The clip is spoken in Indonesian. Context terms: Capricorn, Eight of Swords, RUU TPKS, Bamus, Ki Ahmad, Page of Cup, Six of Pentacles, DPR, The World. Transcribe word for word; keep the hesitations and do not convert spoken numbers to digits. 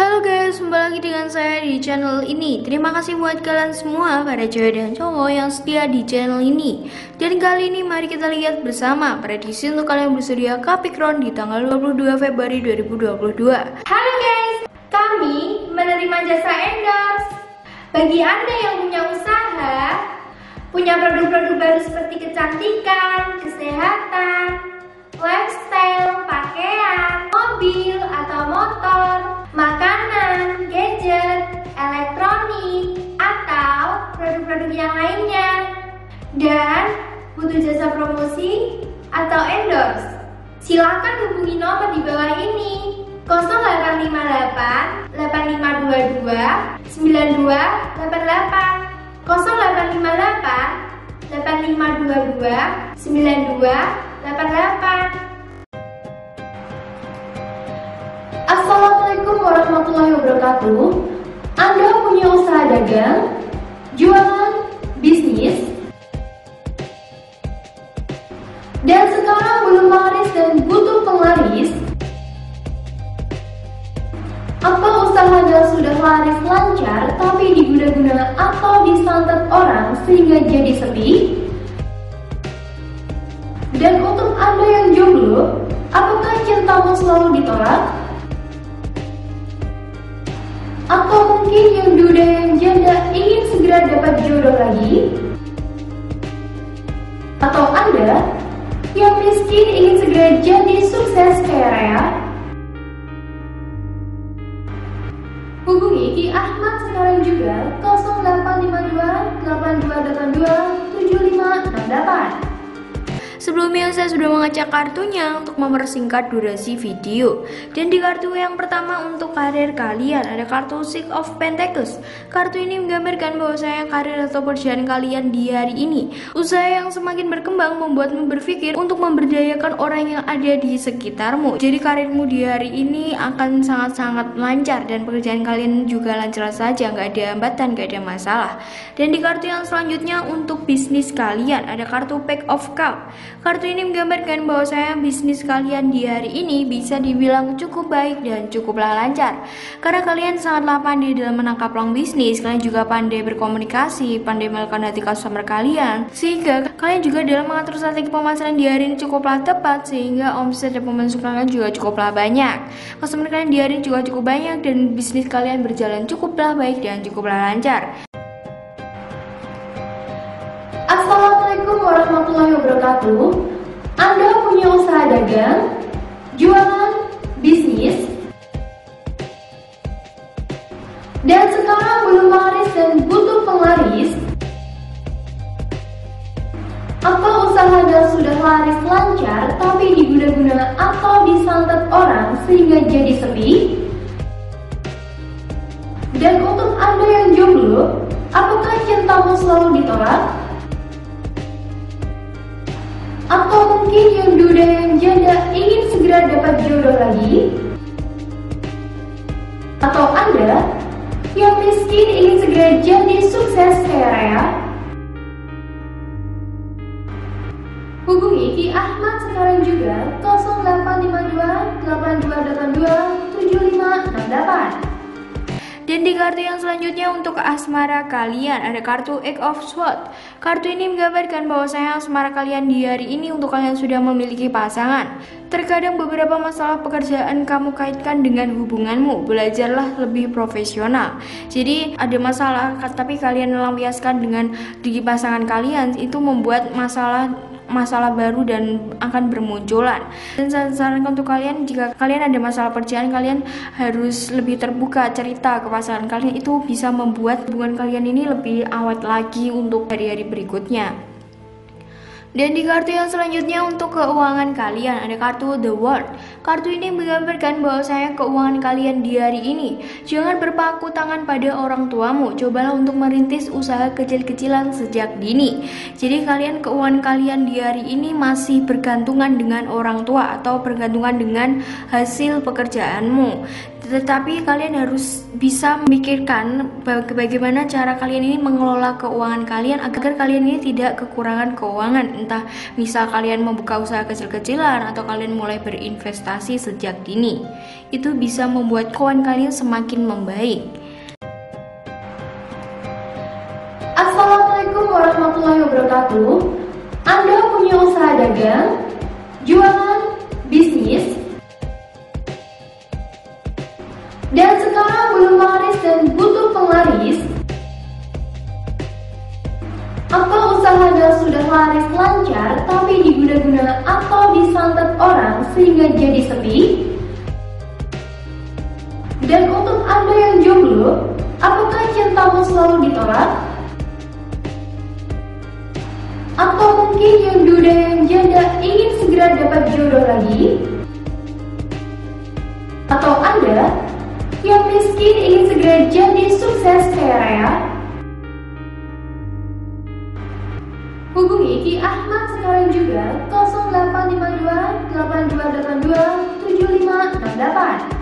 Halo guys, kembali lagi dengan saya di channel ini. Terima kasih buat kalian semua, para cewek dan cowok yang setia di channel ini. Dan kali ini mari kita lihat bersama prediksi untuk kalian bersedia Capricorn di tanggal dua puluh dua Februari dua ribu dua puluh dua. Halo guys, kami menerima jasa endorse. Bagi Anda yang punya usaha, punya produk-produk baru seperti kecantikan, kesehatan, lifestyle, pakaian, mobil atau motor, makanan, gadget, elektronik, atau produk-produk yang lainnya, dan butuh jasa promosi atau endorse, silakan hubungi nomor di bawah ini nol delapan lima delapan delapan lima dua dua sembilan dua delapan delapan nol delapan lima delapan delapan lima dua dua sembilan dua delapan delapan. Assalamualaikum warahmatullahi wabarakatuh. Anda punya usaha dagang, jualan, bisnis, dan sekarang belum laris dan butuh penglaris, atau usahanya sudah laris lancar tapi diguna-guna atau disantet orang sehingga jadi sepi. Dan untuk Anda yang jomblo, apakah cintamu selalu ditolak? Atau mungkin yang duda yang janda ingin segera dapat jodoh lagi? Atau Anda yang miskin ingin segera jadi sukses kaya raya? Hubungi Ki Ahmad sekarang juga nol delapan lima dua delapan dua delapan dua tujuh lima enam delapan. Sebelumnya saya sudah mengecek kartunya untuk mempersingkat durasi video. Dan di kartu yang pertama untuk karir kalian ada kartu Six of Pentacles. Kartu ini menggambarkan bahwasanya karir atau pekerjaan kalian di hari ini, usaha yang semakin berkembang membuatmu berpikir untuk memberdayakan orang yang ada di sekitarmu. Jadi karirmu di hari ini akan sangat-sangat lancar dan pekerjaan kalian juga lancar saja, nggak ada hambatan, nggak ada masalah. Dan di kartu yang selanjutnya untuk bisnis kalian ada kartu Page of Cup. Kartu ini menggambarkan bahwa saya bisnis kalian di hari ini bisa dibilang cukup baik dan cukuplah lancar, karena kalian sangatlah pandai dalam menangkap peluang bisnis. Kalian juga pandai berkomunikasi, pandai melakukan hati customer kalian, sehingga kalian juga dalam mengatur strategi pemasaran di hari ini cukuplah tepat, sehingga omset dan pemasukan kalian juga cukuplah banyak, customer kalian di hari ini juga cukup banyak, dan bisnis kalian berjalan cukuplah baik dan cukuplah lancar. Assalamualaikum warahmatullahi wabarakatuh. Anda punya usaha dagang, jualan, bisnis, dan sekarang belum laris dan butuh penglaris, atau usahanya sudah laris lancar tapi diguna-guna atau disantet orang sehingga jadi sepi. Dan untuk Anda yang jomblo, apakah cintamu selalu ditolak? Atau mungkin yang duda yang janda ingin segera dapat jodoh lagi? Atau Anda yang miskin ingin segera jadi sukses kaya raya? Hubungi Ki Ahmad sekarang juga nol delapan lima dua delapan dua delapan dua tujuh lima enam delapan. Dan di kartu yang selanjutnya untuk asmara kalian ada kartu Eight of Swords. Kartu ini menggambarkan bahwasanya asmara kalian di hari ini untuk kalian sudah memiliki pasangan. Terkadang beberapa masalah pekerjaan kamu kaitkan dengan hubunganmu. Belajarlah lebih profesional. Jadi ada masalah tapi kalian melampiaskan dengan di pasangan kalian, itu membuat masalah masalah baru dan akan bermunculan. Dan saya sarankan untuk kalian, jika kalian ada masalah pekerjaan, kalian harus lebih terbuka cerita ke pasangan kalian, itu bisa membuat hubungan kalian ini lebih awet lagi untuk hari-hari berikutnya. Dan di kartu yang selanjutnya untuk keuangan kalian ada kartu The World. Kartu ini menggambarkan bahwasanya keuangan kalian di hari ini, jangan berpaku tangan pada orang tuamu. Cobalah untuk merintis usaha kecil-kecilan sejak dini. Jadi kalian keuangan kalian di hari ini masih bergantungan dengan orang tua atau bergantungan dengan hasil pekerjaanmu. Tetapi kalian harus bisa memikirkan bagaimana cara kalian ini mengelola keuangan kalian agar kalian ini tidak kekurangan keuangan. Entah misal kalian membuka usaha kecil-kecilan atau kalian mulai berinvestasi sejak dini, itu bisa membuat keuangan kalian semakin membaik. Assalamualaikum warahmatullahi wabarakatuh. Anda punya usaha dagang, jualan, bisnis, dan sekarang belum laris dan butuh penglaris, atau usaha yang sudah laris lancar tapi diguna-guna atau disantet orang sehingga jadi sepi. Dan untuk Anda yang jomblo, apakah cintamu selalu ditolak? Atau mungkin yang duda yang janda ingin segera dapat jodoh lagi? Atau Anda yang miskin ingin segera jadi sukses kaya raya? Hubungi Ki Ahmad sekarang juga nol delapan lima dua delapan dua delapan dua tujuh lima enam delapan.